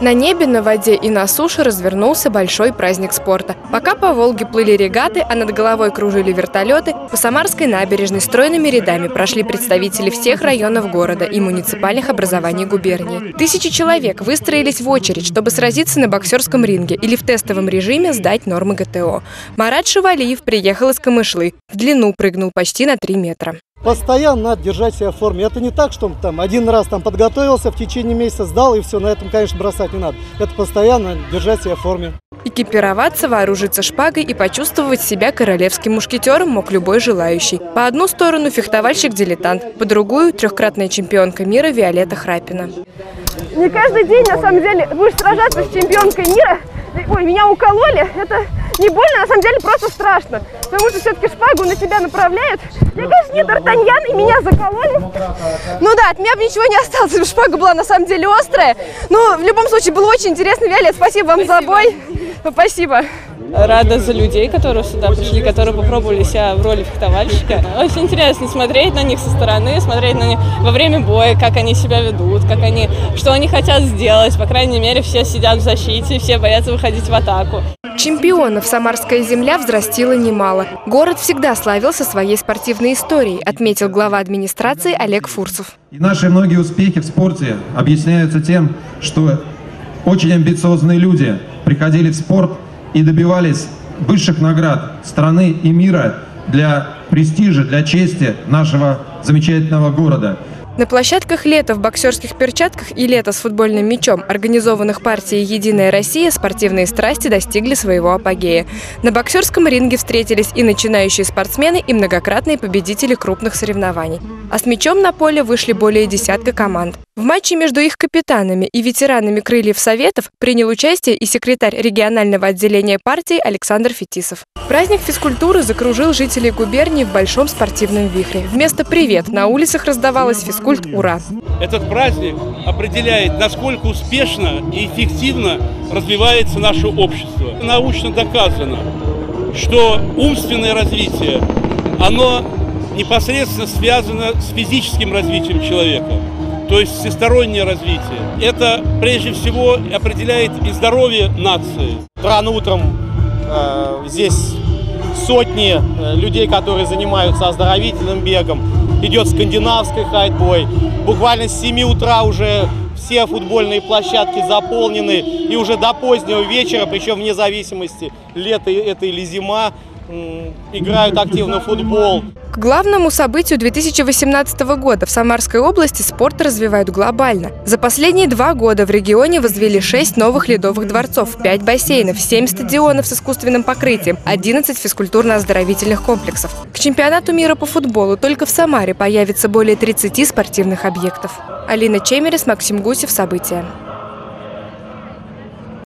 На небе, на воде и на суше развернулся большой праздник спорта. Пока по Волге плыли регаты, а над головой кружили вертолеты, по Самарской набережной стройными рядами прошли представители всех районов города и муниципальных образований губернии. Тысячи человек выстроились в очередь, чтобы сразиться на боксерском ринге или в тестовом режиме сдать нормы ГТО. Марат Шувалиев приехал из Камышлы. В длину прыгнул почти на 3 метра. Постоянно надо держать себя в форме. Это не так, что там один раз там подготовился, в течение месяца сдал и все, на этом, конечно, бросать не надо. Это постоянно держать себя в форме. Экипироваться, вооружиться шпагой и почувствовать себя королевским мушкетером мог любой желающий. По одну сторону фехтовальщик-дилетант, по другую – трехкратная чемпионка мира Виолетта Храпина. Не каждый день, на самом деле, будешь сражаться с чемпионкой мира. Ой, меня укололи, это не больно, на самом деле просто страшно, потому что все-таки шпагу на тебя направляют. Я, конечно, не Д'Артаньян, и меня закололи. Ну да, от меня бы ничего не осталось, шпага была на самом деле острая. Но в любом случае было очень интересно, Виолетта, спасибо вам за бой. Спасибо. Рада за людей, которые сюда пришли, которые попробовали себя в роли фехтовальщика. Очень интересно смотреть на них со стороны, смотреть на них во время боя, как они себя ведут, как они, что они хотят сделать. По крайней мере, все сидят в защите, все боятся выходить в атаку. Чемпионов Самарская земля взрастила немало. Город всегда славился своей спортивной историей, отметил глава администрации Олег Фурсов. И наши многие успехи в спорте объясняются тем, что очень амбициозные люди приходили в спорт и добивались высших наград страны и мира для престижа, для чести нашего замечательного города. На площадках «Лето в боксерских перчатках» и «Лето с футбольным мячом», организованных партией «Единая Россия», спортивные страсти достигли своего апогея. На боксерском ринге встретились и начинающие спортсмены, и многократные победители крупных соревнований. А с мячом на поле вышли более десятка команд. В матче между их капитанами и ветеранами Крыльев Советов принял участие и секретарь регионального отделения партии Александр Фетисов. Праздник физкультуры закружил жителей губернии в большом спортивном вихре. Вместо «Привет» на улицах раздавалась физкульт «Ура». Этот праздник определяет, насколько успешно и эффективно развивается наше общество. Научно доказано, что умственное развитие, оно непосредственно связано с физическим развитием человека. То есть всестороннее развитие. Это прежде всего определяет и здоровье нации. Рано утром здесь сотни людей, которые занимаются оздоровительным бегом. Идет скандинавский хайт-бой. Буквально с 7 утра уже все футбольные площадки заполнены. И уже до позднего вечера, причем вне зависимости, лето это или зима, играют активно в футбол. К главному событию 2018 года в Самарской области спорт развивают глобально. За последние 2 года в регионе возвели 6 новых ледовых дворцов, 5 бассейнов, 7 стадионов с искусственным покрытием, 11 физкультурно-оздоровительных комплексов. К чемпионату мира по футболу только в Самаре появится более 30 спортивных объектов. Алина Чемерис, Максим Гусев, события.